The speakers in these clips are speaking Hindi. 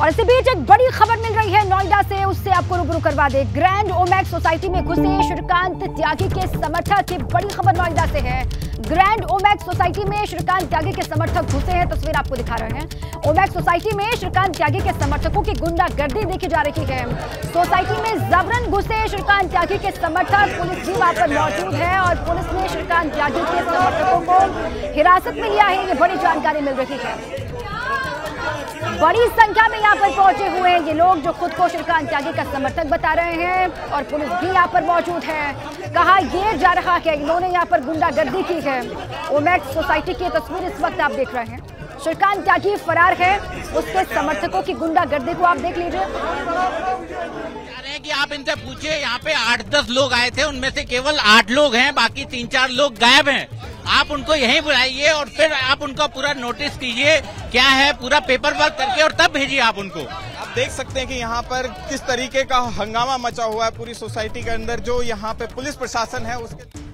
और इसी बीच एक बड़ी खबर मिल रही है नोएडा से, उससे आपको रूबरू करवा दे। ग्रैंड ओमैक्स सोसाइटी में घुसे श्रीकांत त्यागी के समर्थक, की बड़ी खबर नोएडा से है। ग्रैंड ओमैक्स सोसाइटी में श्रीकांत त्यागी के समर्थक घुसे हैं, तस्वीर आपको दिखा रहे हैं। ओमैक्स सोसाइटी में श्रीकांत त्यागी के समर्थकों की गुंडागर्दी देखी जा रही है। सोसाइटी में जबरन घुसे श्रीकांत त्यागी के समर्थक, पुलिस टीम वहां पर मौजूद है और पुलिस ने श्रीकांत त्यागी के समर्थकों को हिरासत में लिया है, ये बड़ी जानकारी मिल रही है। बड़ी संख्या में यहाँ पर पहुंचे हुए हैं ये लोग जो खुद को श्रीकांत त्यागी का समर्थक बता रहे हैं और पुलिस भी यहाँ पर मौजूद है। कहा यह जा रहा है इन्होंने यहाँ पर गुंडागर्दी की है। ओमैक्स सोसाइटी की तस्वीर इस वक्त आप देख रहे हैं। श्रीकांत त्यागी फरार है, उसके समर्थकों की गुंडागर्दी को आप देख लीजिए। कि आप इनसे पूछिए, यहाँ पे 8-10 लोग आए थे, उनमें से केवल 8 लोग हैं, बाकी 3-4 लोग गायब हैं। आप उनको यहीं बुलाइए और फिर आप उनका पूरा नोटिस कीजिए, क्या है पूरा पेपर वर्क करके, और तब भेजिए आप उनको। आप देख सकते हैं कि यहाँ पर किस तरीके का हंगामा मचा हुआ है पूरी सोसाइटी के अंदर। जो यहाँ पे पुलिस प्रशासन है उसके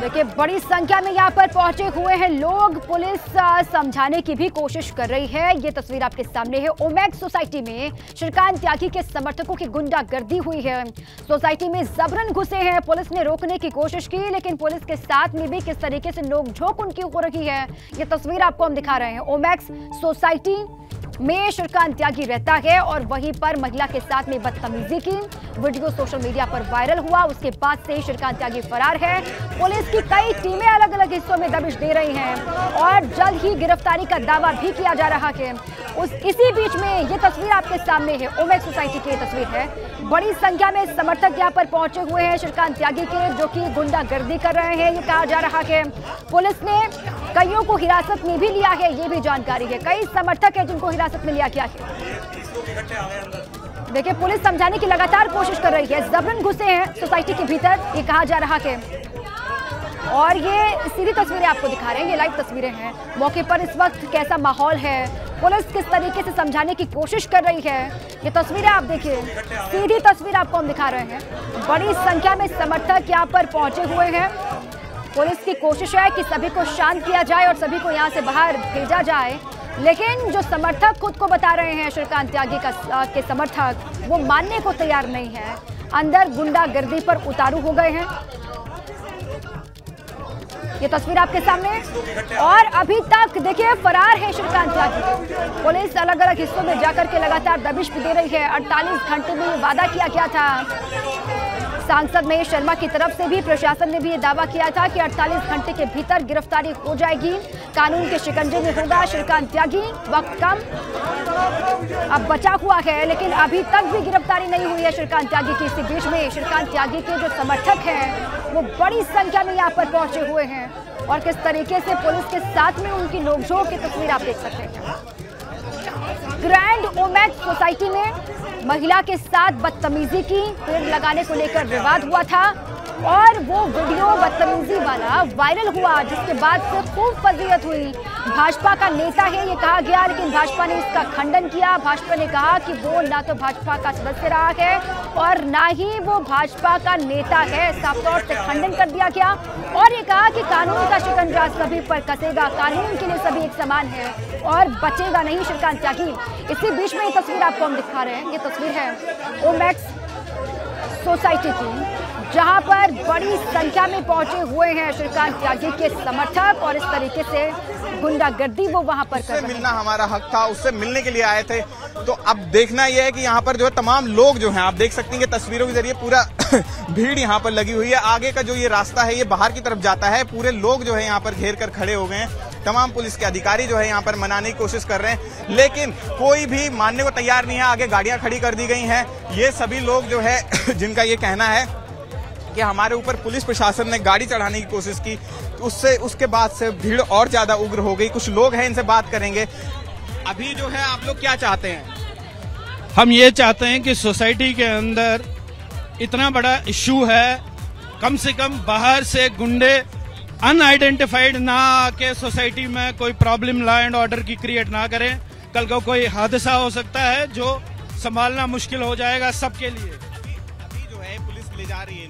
देखिए बड़ी संख्या में यहाँ पर पहुंचे हुए हैं लोग, पुलिस समझाने की भी कोशिश कर रही है। ये तस्वीर आपके सामने है। ओमैक्स सोसाइटी में श्रीकांत त्यागी के समर्थकों की गुंडागर्दी हुई है। सोसाइटी में जबरन घुसे हैं, पुलिस ने रोकने की कोशिश की लेकिन पुलिस के साथ में भी किस तरीके से नोकझोंक उनकी हो रही है, ये तस्वीर आपको हम दिखा रहे हैं। ओमैक्स सोसाइटी में श्रीकांत त्यागी रहता है और वहीं पर महिला के साथ में बदतमीजी की वीडियो सोशल मीडिया पर वायरल हुआ। उसके बाद से श्रीकांत त्यागी फरार है। पुलिस की कई टीमें अलग अलग हिस्सों में दबिश दे रही हैं और जल्द ही गिरफ्तारी का दावा भी किया जा रहा है। इसी बीच में ये तस्वीर आपके सामने है, ओमैक्स सोसाइटी की तस्वीर है। बड़ी संख्या में समर्थक यहाँ पर पहुंचे हुए हैं श्रीकांत त्यागी के, जो कि गुंडागर्दी कर रहे हैं ये कहा जा रहा है। पुलिस ने कईयों को हिरासत में भी लिया है, ये भी जानकारी है। कई समर्थक है जिनको हिरासत में लिया गया है। देखिए पुलिस समझाने की लगातार कोशिश कर रही है, जबरन घुसे हैं सोसाइटी के भीतर ये कहा जा रहा है। और ये सीधी तस्वीरें आपको दिखा रहे हैं, ये लाइव तस्वीरें हैं। मौके पर इस वक्त कैसा माहौल है, पुलिस किस तरीके से समझाने की कोशिश कर रही है, ये तस्वीरें आप देखिए। सीधी तस्वीर आपको हम दिखा रहे हैं। बड़ी संख्या में समर्थक यहाँ पर पहुंचे हुए हैं। पुलिस की कोशिश है कि सभी को शांत किया जाए और सभी को यहाँ से बाहर भेजा जाए, लेकिन जो समर्थक खुद को बता रहे हैं श्रीकांत त्यागी के समर्थक, वो मानने को तैयार नहीं है। अंदर गुंडागर्दी पर उतारू हो गए हैं, ये तस्वीर आपके सामने। और अभी तक देखिए फरार है श्रीकांत त्यागी। पुलिस अलग अलग हिस्सों में जाकर के लगातार दबिश भी दे रही है। 48 घंटे में ये वादा किया गया था, सांसद महेश शर्मा की तरफ से भी, प्रशासन ने भी ये दावा किया था कि 48 घंटे के भीतर गिरफ्तारी हो जाएगी, कानून के शिकंजे में होगा श्रीकांत त्यागी। वक्त कम अब बचा हुआ है लेकिन अभी तक भी गिरफ्तारी नहीं हुई है श्रीकांत त्यागी की। इसी बीच में श्रीकांत त्यागी के जो समर्थक हैं वो बड़ी संख्या में यहाँ पर पहुंचे हुए हैं और किस तरीके से पुलिस के साथ में उनकी नोकझोंक की तस्वीर आप देख सकते हैं। ग्रैंड ओमैक्स सोसाइटी में महिला के साथ बदतमीजी की, पेड़ लगाने को लेकर विवाद हुआ था और वो वीडियो बदतमीजी वाला वायरल हुआ, जिसके बाद से खूब फजीहत हुई। भाजपा का नेता है ये कहा गया, लेकिन भाजपा ने इसका खंडन किया। भाजपा ने कहा कि वो ना तो भाजपा का सदस्य रहा है और ना ही वो भाजपा का नेता है, साफ तौर से खंडन कर दिया गया। और ये कहा कि कानून का शिकंजा सभी पर कसेगा, कानून के लिए सभी एक समान है और बचेगा नहीं श्रीकांत त्यागी। इसी बीच में ये तस्वीर आपको हम दिखा रहे हैं, ये तस्वीर है ओमैक्स सोसाइटी की, जहां पर बड़ी संख्या में पहुंचे हुए हैं श्रीकांत त्यागी के समर्थक और इस तरीके से गुंडागर्दी वो वहां पर कर रहे हैं। मिलना हमारा हक था, उससे मिलने के लिए आए थे। तो अब देखना यह है कि यहां पर जो है तमाम लोग जो हैं, आप देख सकते हैं कि तस्वीरों के जरिए पूरा भीड़ यहां पर लगी हुई है। आगे का जो ये रास्ता है ये बाहर की तरफ जाता है, पूरे लोग जो है यहाँ पर घेर कर खड़े हो गए हैं। तमाम पुलिस के अधिकारी जो है यहाँ पर मनाने की कोशिश कर रहे हैं लेकिन कोई भी मानने को तैयार नहीं है। आगे गाड़ियाँ खड़ी कर दी गई हैं। ये सभी लोग जो है जिनका ये कहना है कि हमारे ऊपर पुलिस प्रशासन ने गाड़ी चढ़ाने की कोशिश की, उससे उसके बाद से भीड़ और ज्यादा उग्र हो गई। कुछ लोग हैं, इनसे बात करेंगे। अभी जो है आप लोग क्या चाहते हैं? हम ये चाहते हैं कि सोसाइटी के अंदर इतना बड़ा इश्यू है, कम से कम बाहर से गुंडे अनआइडेंटिफाइड ना आके सोसाइटी में कोई प्रॉब्लम लॉ एंड ऑर्डर की क्रिएट ना करें। कल को कोई हादसा हो सकता है जो संभालना मुश्किल हो जाएगा सबके लिए। अभी जो है पुलिस ले जा रही है।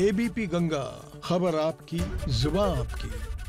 ABP गंगा, खबर आपकी, जुबान आपकी।